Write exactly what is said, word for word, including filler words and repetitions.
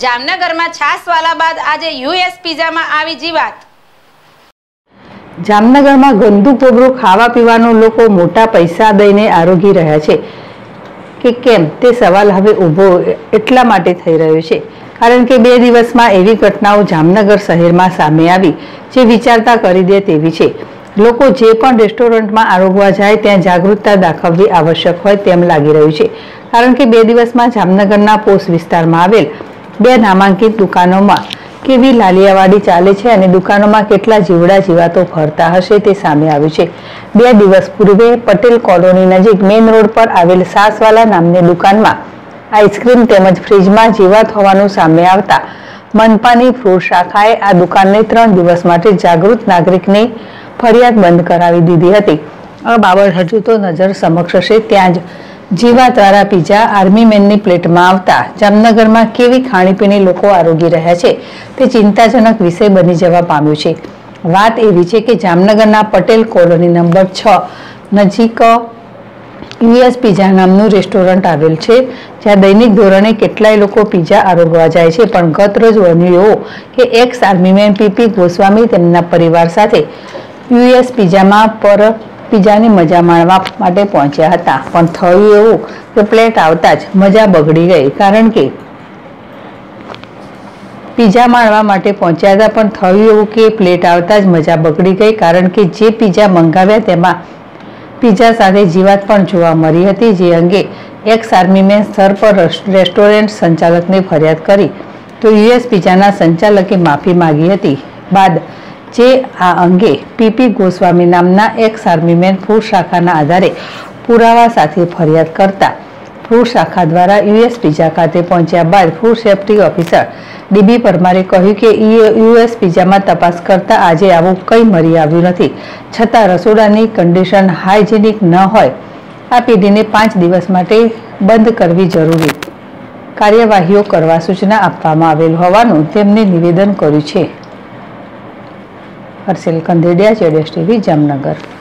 जामनगर में छासवाला बाद आज यूएस पिज़ा में आई जीवात। जामनगर में गंदू पोबरू खावा पीवानो लोको मोटा पैसा दईने आरोगी रह्या छे के केम ते सवाल हवे ऊभो एटला माटे थई रह्यो छे। कारण के बे दिवस में एवी घटनाओं जामनगर शहर में सामे आवी जे विचारता करी दे तेवी छे। लोको जे पण रेस्टोरंट में आरोगवा जाए त्यां जागरूकता दाखववी आवश्यक होय तेम लागी रह्युं छे। कारण के बे दिवस में जामनगरना पोस्ट विस्तार में आवेल बे नामांकित दुकानों में केवी लालियावाड़ी चाले छे अने दुकानों में केटला जीवड़ा जीवातो फरता हशे ते सामे आव्युं छे। बे दिवस पूर्वे पटेल कॉलोनी नजीक मेन रोड पर आवेल सासवाला नामनी दुकान में आइसक्रीम तेमज फ्रीज में जीवात होवानुं सामे आवता मनपानी फ्रूट शाखाए आ दुकानने त्रण दिवस माटे जागृत नागरिकने फरियाद बंद करावी दीधी हती। आ बाबत हजू तो नजर समक्ष छे। त्यां ज जीवातवाळा पिज्जा आर्मी मेननी प्लेटमां आवता जामनगरमां केवी खाणीपीणी लोको आरोगी रह्या छे ते चिंताजनक विषय बनी जवा पाम्यो छे। वात एवी छे के जामनगरना पटेल कोलोनी नंबर छ नजीक यूएस पिज़ा नामનું રેસ્ટોરન્ટ આવેલ છે જ્યાં દૈનિક ધોરણે કેટલાય લોકો પિઝા આરોગવા જાય છે। પણ ગત રોજ બન્યું કે એક્સ આર્મીમેન પીપી ગોસ્વામી તેમના પરિવાર સાથે यूएस પિઝામાં પર પિઝાની મજા માણવા માટે પહોંચ્યા હતા। પણ થયું એવું કે પ્લેટ આવતા જ મજા બગડી ગઈ। કારણ કે પિઝા માણવા માટે પહોંચ્યા હતા પણ થયું એવું કે પ્લેટ આવતા જ મજા બગડી ગઈ। કારણ કે જે પિઝા મંગાવ્યા તેમાં पिज्जा साथे जीवात पण जोवा मळी हती। जे अंगे एक्स आर्मी मेन स्तर पर रेस्टोरेंट संचालक ने फरियाद करी तो यूएस पिज्जाना संचालके माफी मांगी हती। बाद जे आ अंगे पीपी गोस्वामी नामना एक्स आर्मी मेन फूड शाखाना आधारे पुरावा साथे फरियाद करता फूड शाखा द्वारा यूएस पिज्जा खाते पहुंच्या बाद फूड सेफ्टी ऑफिसर डीबी परमारे कह્યું કે यूएस पिज्जाમાં તપાસ કરતા આજે આવું કંઈ મળી આવ્યું નથી। છતાં રસોડાની કન્ડિશન હાઇજેનિક ન હોય આ પેઢીને પાંચ દિવસ માટે બંધ કરવી જરૂરી કાર્યવાહીઓ કરવા સૂચના આપવામાં આવેલ હોવાનું તેમણે નિવેદન કર્યું છે। હર્ષેલ કંધેડિયા જેડેશ ટીવી જામનગર।